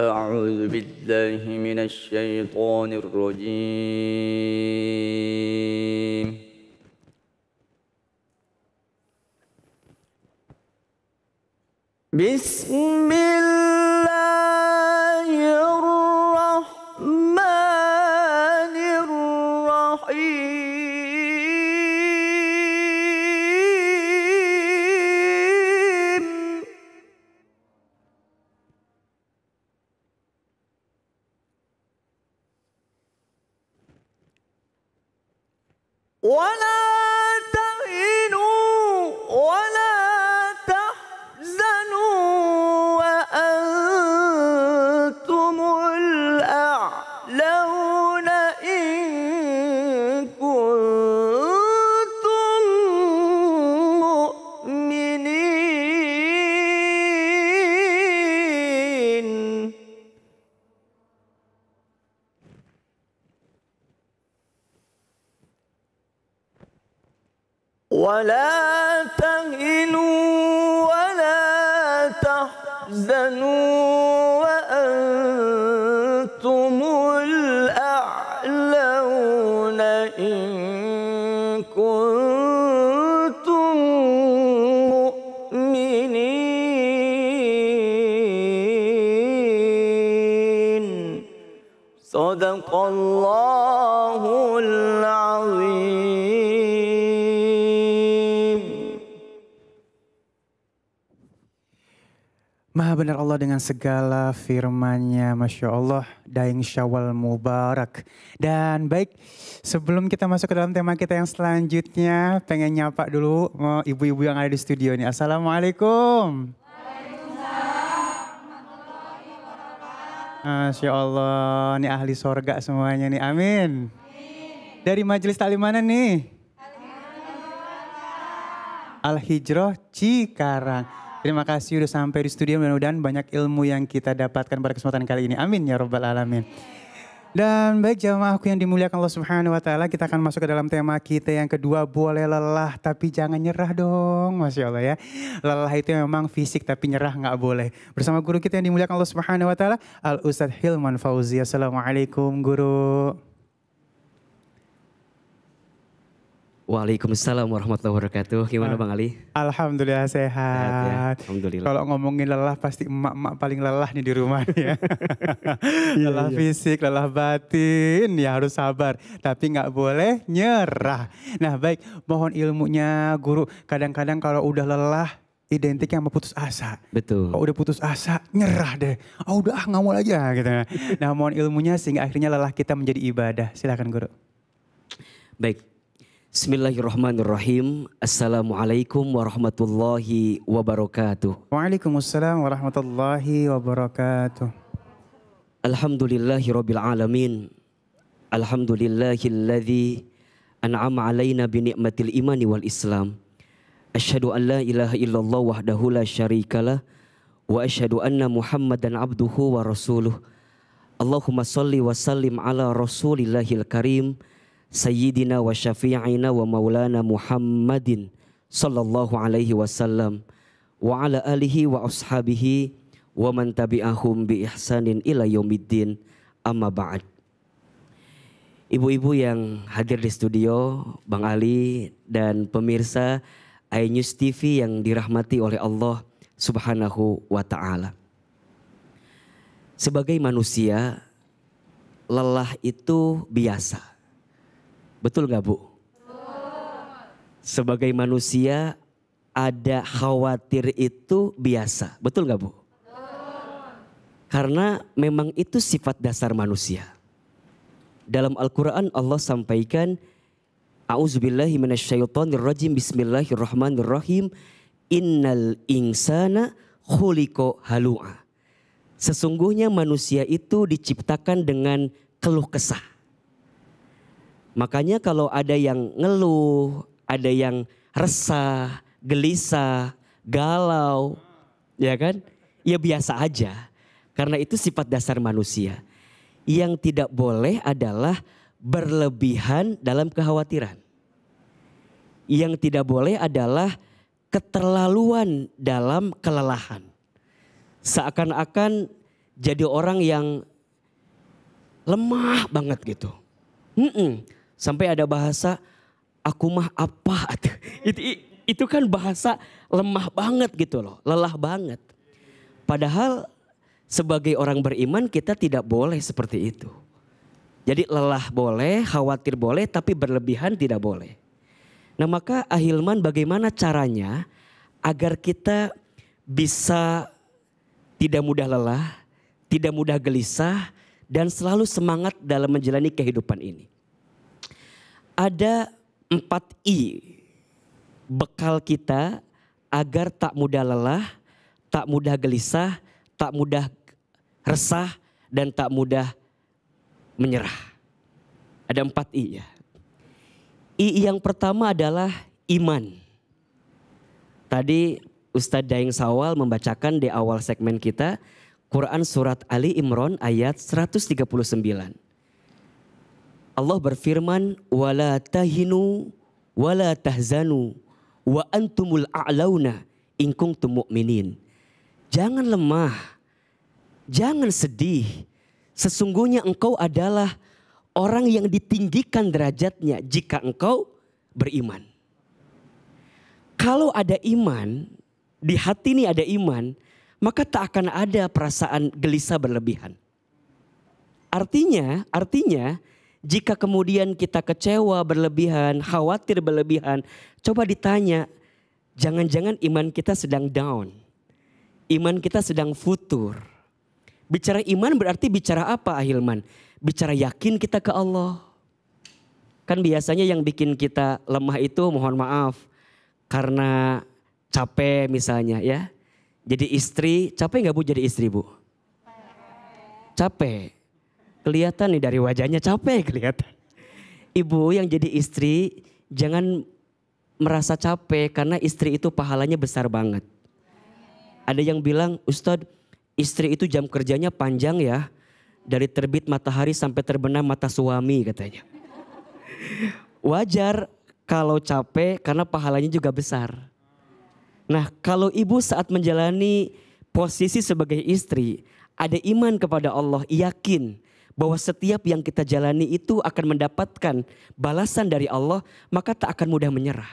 أعوذ بالله من الشيطان الرجيم بسم الله الرحمن الرحيم ولا تهنوا ولا تحزنوا وأنتم الأعلون إن كنتم مؤمنين صدق الله العظيم. Maha benar Allah dengan segala firman-Nya, Masya Allah, Daeng Syawal Mubarak. Dan baik, sebelum kita masuk ke dalam tema kita yang selanjutnya, pengen nyapa dulu ibu-ibu yang ada di studio ini. Assalamualaikum. Masya Allah, ini ahli sorga semuanya nih, amin. Dari majelis taklim mana nih? Al-Hijroh Cikarang. Terima kasih sudah sampai di studio, mudah-mudahan banyak ilmu yang kita dapatkan pada kesempatan kali ini. Amin ya Rabbal Alamin. Dan baik jamaahku yang dimuliakan Allah Subhanahu wa Ta'ala, kita akan masuk ke dalam tema kita yang kedua, boleh lelah tapi jangan nyerah dong. Masya Allah ya, lelah itu memang fisik tapi nyerah nggak boleh. Bersama guru kita yang dimuliakan Allah Subhanahu wa Ta'ala, Al-Ustaz Hilman Fauzi. Assalamualaikum guru. Waalaikumsalam warahmatullahi wabarakatuh. Gimana Bang Ali? Alhamdulillah sehat. Ya, alhamdulillah. Kalau ngomongin lelah pasti emak-emak paling lelah nih di rumah ya. Lelah fisik, lelah batin, ya harus sabar. Tapi nggak boleh nyerah. Nah baik, mohon ilmunya guru. Kadang-kadang kalau udah lelah identik sama putus asa. Betul. Kalau udah putus asa, nyerah deh. Oh udah nggak mau lagi gitu. Nah mohon ilmunya sehingga akhirnya lelah kita menjadi ibadah. Silakan guru. Baik. Bismillahirrahmanirrahim. Assalamualaikum warahmatullahi wabarakatuh. Waalaikumsalam warahmatullahi wabarakatuh. Alhamdulillahi rabbil alamin. Alhamdulillahilladzi an'ama alaina bi ni'matil imani wal islam. Asyhadu an la ilaha illallah wahdahu la syarikalah wa asyhadu anna Muhammadan abduhu wa rasuluh. Allahumma shalli wa sallim ala rasulillahil karim. Sayyidina wa syafi'ina wa maulana Muhammadin sallallahu alaihi wasallam wa ala alihi wa ashabihi wa man tabi'ahum bi ihsanin ila yaumiddin amma ba'd. Ibu-ibu yang hadir di studio, Bang Ali dan pemirsa iNews TV yang dirahmati oleh Allah Subhanahu wa Ta'ala. Sebagai manusia, lelah itu biasa. Betul nggak Bu? Betul. Sebagai manusia ada khawatir itu biasa. Betul nggak Bu? Betul. Karena memang itu sifat dasar manusia. Dalam Al-Quran Allah sampaikan, A'udzubillahi minasyaitonirrajim, bismillahirrahmanirrahim, innal insana khuliqa halu'a. Sesungguhnya manusia itu diciptakan dengan keluh kesah. Makanya kalau ada yang ngeluh, ada yang resah, gelisah, galau, ya kan? Ya biasa aja, karena itu sifat dasar manusia. Yang tidak boleh adalah berlebihan dalam kekhawatiran. Yang tidak boleh adalah keterlaluan dalam kelelahan. Seakan-akan jadi orang yang lemah banget gitu. Sampai ada bahasa aku mah apa itu kan bahasa lemah banget gitu loh, lelah banget. Padahal sebagai orang beriman kita tidak boleh seperti itu. Jadi lelah boleh, khawatir boleh, tapi berlebihan tidak boleh. Nah maka Ahilman, bagaimana caranya agar kita bisa tidak mudah lelah, tidak mudah gelisah, dan selalu semangat dalam menjalani kehidupan ini? Ada 4 I bekal kita agar tak mudah lelah, tak mudah gelisah, tak mudah resah, dan tak mudah menyerah. Ada 4 I ya. I yang pertama adalah iman. Tadi Ustadz Daeng Syawal membacakan di awal segmen kita Quran Surat Ali Imran ayat 139. Allah berfirman, wala tahinu wala tahzanu wa antumul a'launa in kuntum mu'minin. Jangan lemah, jangan sedih. Sesungguhnya engkau adalah orang yang ditinggikan derajatnya jika engkau beriman. Kalau ada iman, di hati ini ada iman, maka tak akan ada perasaan gelisah berlebihan. Artinya jika kemudian kita kecewa berlebihan, khawatir berlebihan, coba ditanya, jangan-jangan iman kita sedang down. Iman kita sedang futur. Bicara iman berarti bicara apa, Ahilman? Bicara yakin kita ke Allah. Kan biasanya yang bikin kita lemah itu, mohon maaf, karena capek misalnya ya. Jadi istri, capek nggak Bu jadi istri Bu? Capek. Kelihatan nih dari wajahnya capek kelihatan. Ibu yang jadi istri jangan merasa capek karena istri itu pahalanya besar banget. Ada yang bilang, Ustadz istri itu jam kerjanya panjang ya. Dari terbit matahari sampai terbenam mata suami katanya. Wajar kalau capek karena pahalanya juga besar. Nah kalau ibu saat menjalani posisi sebagai istri ada iman kepada Allah, yakin bahwa setiap yang kita jalani itu akan mendapatkan balasan dari Allah, maka tak akan mudah menyerah.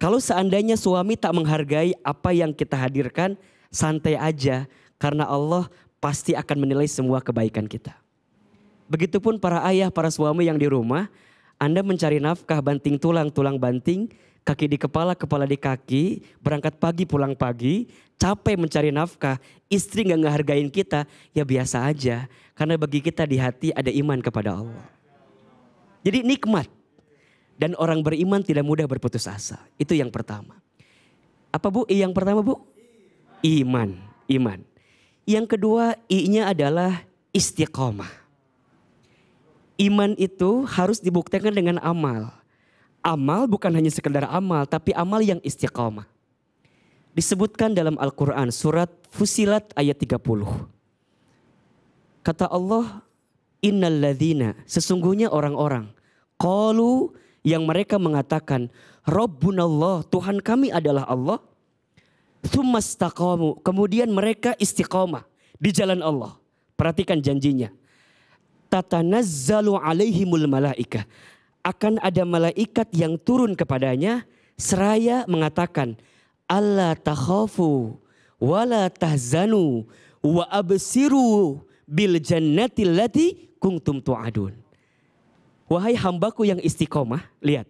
Kalau seandainya suami tak menghargai apa yang kita hadirkan, santai aja karena Allah pasti akan menilai semua kebaikan kita. Begitupun para ayah, para suami yang di rumah, Anda mencari nafkah banting tulang, tulang banting, kaki di kepala, kepala di kaki, berangkat pagi, pulang pagi, capek mencari nafkah, istri gak ngehargain kita, ya biasa aja. Karena bagi kita di hati ada iman kepada Allah. Jadi nikmat. Dan orang beriman tidak mudah berputus asa. Itu yang pertama. Apa Bu? I yang pertama Bu? Iman. Iman. Yang kedua I-nya adalah istiqomah. Iman itu harus dibuktikan dengan amal. Amal bukan hanya sekedar amal, tapi amal yang istiqomah. Disebutkan dalam Al Quran surat Fusilat ayat 30. Kata Allah, innal ladzina, sesungguhnya orang-orang, qalu, yang mereka mengatakan, Rabbunallah, Tuhan kami adalah Allah. Tsumastaqamu, kemudian mereka istiqomah di jalan Allah. Perhatikan janjinya. Tatanazzalu alaihimul malaikah, akan ada malaikat yang turun kepadanya seraya mengatakan alla takhafu wala tahzanu wa absiru bil jannati allati kuntum tu'adun. Wahai hambaku yang istiqomah, lihat.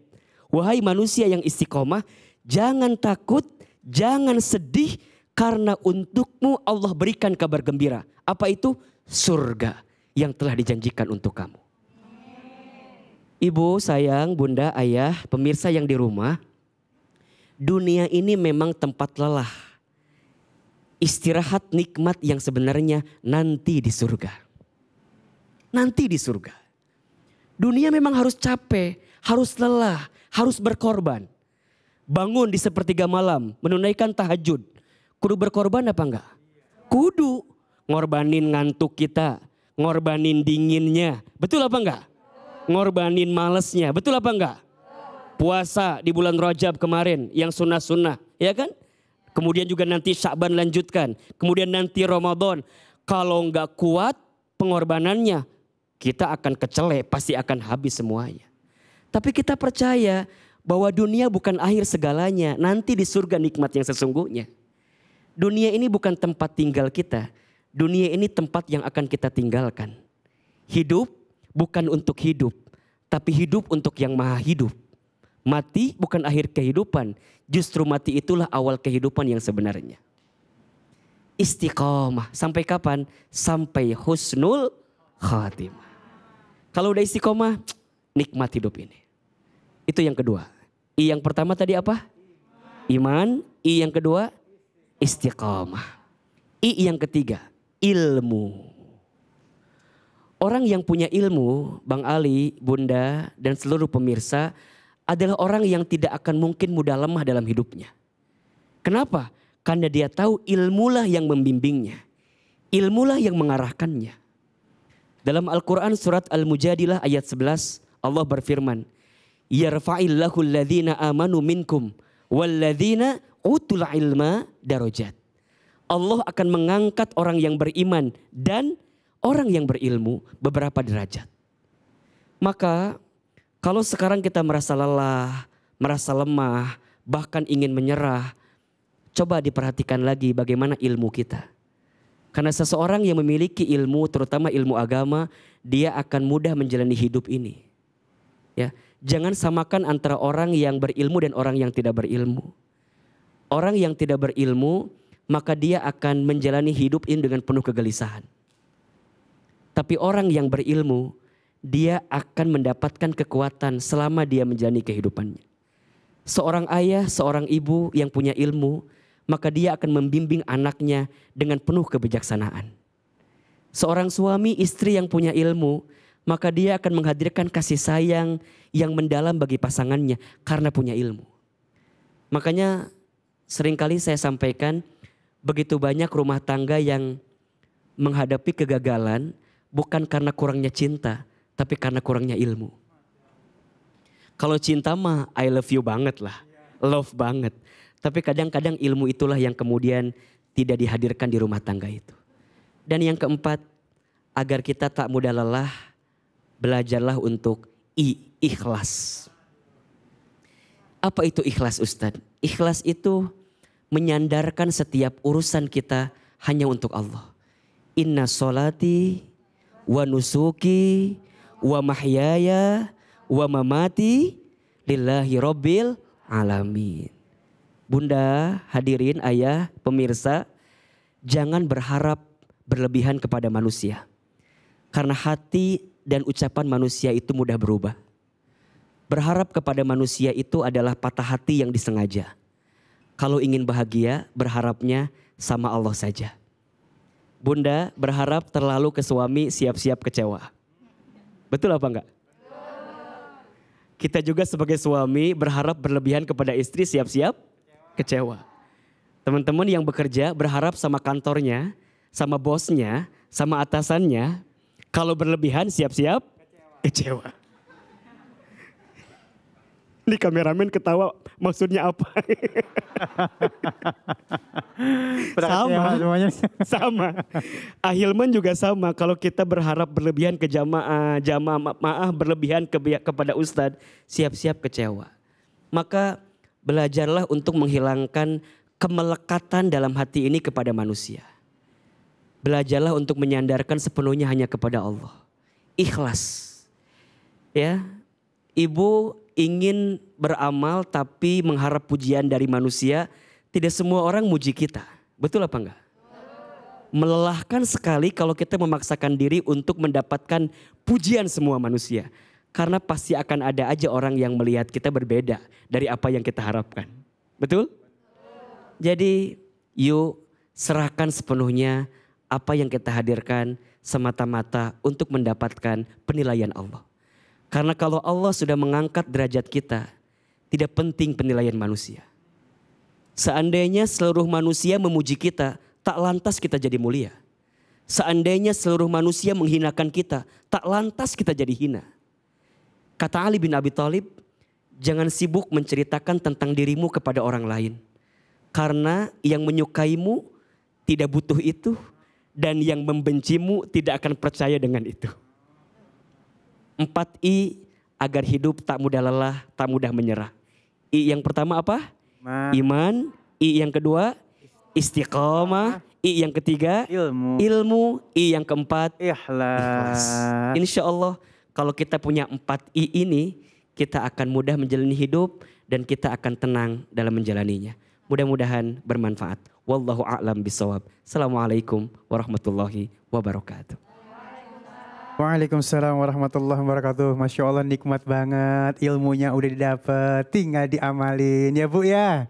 Wahai manusia yang istiqomah, jangan takut, jangan sedih karena untukmu Allah berikan kabar gembira. Apa itu? Surga yang telah dijanjikan untuk kamu. Ibu, sayang, bunda, ayah, pemirsa yang di rumah, dunia ini memang tempat lelah. Istirahat nikmat yang sebenarnya nanti di surga. Nanti di surga. Dunia memang harus capek, harus lelah, harus berkorban. Bangun di sepertiga malam, menunaikan tahajud. Kudu berkorban apa enggak? Kudu. Ngorbanin ngantuk kita. Ngorbanin dinginnya, betul apa enggak? Ngorbanin malesnya, betul apa enggak? Puasa di bulan Rajab kemarin, yang sunnah-sunnah, ya kan? Kemudian juga nanti Syakban lanjutkan, kemudian nanti Ramadan. Kalau nggak kuat pengorbanannya, kita akan kecelek, pasti akan habis semuanya. Tapi kita percaya bahwa dunia bukan akhir segalanya. Nanti di surga nikmat yang sesungguhnya. Dunia ini bukan tempat tinggal kita. Dunia ini tempat yang akan kita tinggalkan. Hidup bukan untuk hidup, tapi hidup untuk yang maha hidup. Mati bukan akhir kehidupan, justru mati itulah awal kehidupan yang sebenarnya. Istiqomah, sampai kapan? Sampai husnul khatimah. Kalau udah istiqomah, nikmat hidup ini. Itu yang kedua. I yang pertama tadi apa? Iman. I yang kedua? Istiqomah. I yang ketiga, ilmu. Orang yang punya ilmu, Bang Ali, Bunda, dan seluruh pemirsa, adalah orang yang tidak akan mungkin mudah lemah dalam hidupnya. Kenapa? Karena dia tahu ilmulah yang membimbingnya. Ilmulah yang mengarahkannya. Dalam Al-Quran surat Al-Mujadilah ayat 11, Allah berfirman, Yarfa'illahu alladhina amanu minkum walladhina utul ilma darajat. Allah akan mengangkat orang yang beriman dan orang yang berilmu beberapa derajat. Maka kalau sekarang kita merasa lelah, merasa lemah, bahkan ingin menyerah, coba diperhatikan lagi bagaimana ilmu kita. Karena seseorang yang memiliki ilmu, terutama ilmu agama, dia akan mudah menjalani hidup ini. Ya, jangan samakan antara orang yang berilmu dan orang yang tidak berilmu. Orang yang tidak berilmu, maka dia akan menjalani hidup ini dengan penuh kegelisahan. Tapi orang yang berilmu, dia akan mendapatkan kekuatan selama dia menjalani kehidupannya. Seorang ayah, seorang ibu yang punya ilmu, maka dia akan membimbing anaknya dengan penuh kebijaksanaan. Seorang suami, istri yang punya ilmu, maka dia akan menghadirkan kasih sayang yang mendalam bagi pasangannya karena punya ilmu. Makanya seringkali saya sampaikan, begitu banyak rumah tangga yang menghadapi kegagalan bukan karena kurangnya cinta, tapi karena kurangnya ilmu. Kalau cinta mah I love you banget lah. Love banget. Tapi kadang-kadang ilmu itulah yang kemudian tidak dihadirkan di rumah tangga itu. Dan yang keempat, agar kita tak mudah lelah, belajarlah untuk ikhlas. Apa itu ikhlas, Ustadz? Ikhlas itu menyandarkan setiap urusan kita hanya untuk Allah. Inna sholati wa nusuki wa mahyaya wa mamati lillahi robbil alamin. Bunda, hadirin, ayah, pemirsa, jangan berharap berlebihan kepada manusia. Karena hati dan ucapan manusia itu mudah berubah. Berharap kepada manusia itu adalah patah hati yang disengaja. Kalau ingin bahagia, berharapnya sama Allah saja. Bunda berharap terlalu ke suami, siap-siap kecewa. Betul apa enggak? Kita juga sebagai suami berharap berlebihan kepada istri, siap-siap kecewa. Teman-teman yang bekerja berharap sama kantornya, sama bosnya, sama atasannya. Kalau berlebihan siap-siap kecewa. Ini kameramen ketawa, maksudnya apa? sama. Ahilman juga sama. Kalau kita berharap berlebihan ke jamaah berlebihan kepada Ustadz, siap-siap kecewa. Maka belajarlah untuk menghilangkan kemelekatan dalam hati ini kepada manusia. Belajarlah untuk menyandarkan sepenuhnya hanya kepada Allah. Ikhlas. Ya, Ibu ingin beramal tapi mengharap pujian dari manusia. Tidak semua orang muji kita. Betul apa enggak? Melelahkan sekali kalau kita memaksakan diri untuk mendapatkan pujian semua manusia. Karena pasti akan ada aja orang yang melihat kita berbeda dari apa yang kita harapkan. Betul? Jadi yuk serahkan sepenuhnya apa yang kita hadirkan semata-mata untuk mendapatkan penilaian Allah. Karena kalau Allah sudah mengangkat derajat kita, tidak penting penilaian manusia. Seandainya seluruh manusia memuji kita, tak lantas kita jadi mulia. Seandainya seluruh manusia menghinakan kita, tak lantas kita jadi hina. Kata Ali bin Abi Thalib, jangan sibuk menceritakan tentang dirimu kepada orang lain. Karena yang menyukaimu tidak butuh itu. dan yang membencimu tidak akan percaya dengan itu. 4 I, agar hidup tak mudah lelah, tak mudah menyerah. I yang pertama apa? Iman. I yang kedua? Istiqomah. I yang ketiga? Ilmu. I yang keempat? Ikhlas. Insya Allah kalau kita punya 4 I ini, kita akan mudah menjalani hidup dan kita akan tenang dalam menjalaninya. Mudah-mudahan bermanfaat. Wallahu a'lam bisawab. Assalamualaikum warahmatullahi wabarakatuh. Waalaikumsalam warahmatullahi wabarakatuh. Masya Allah, nikmat banget, ilmunya udah didapat, tinggal diamalin ya Bu ya.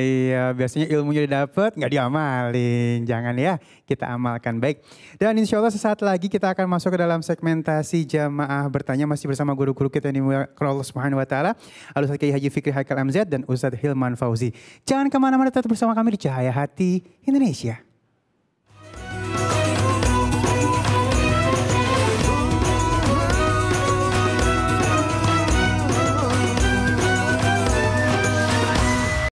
Iya, biasanya ilmunya didapat nggak diamalin, jangan ya, kita amalkan baik. Dan insya Allah sesaat lagi kita akan masuk ke dalam segmentasi jamaah bertanya, masih bersama guru-guru kita yang dimuliakan Allah Subhanahu Wa Taala, Al-Ustaz Kiai Haji Fikri Haikal Amzadi dan Ustaz Hilman Fauzi. Jangan kemana-mana, tetap bersama kami di Cahaya Hati Indonesia.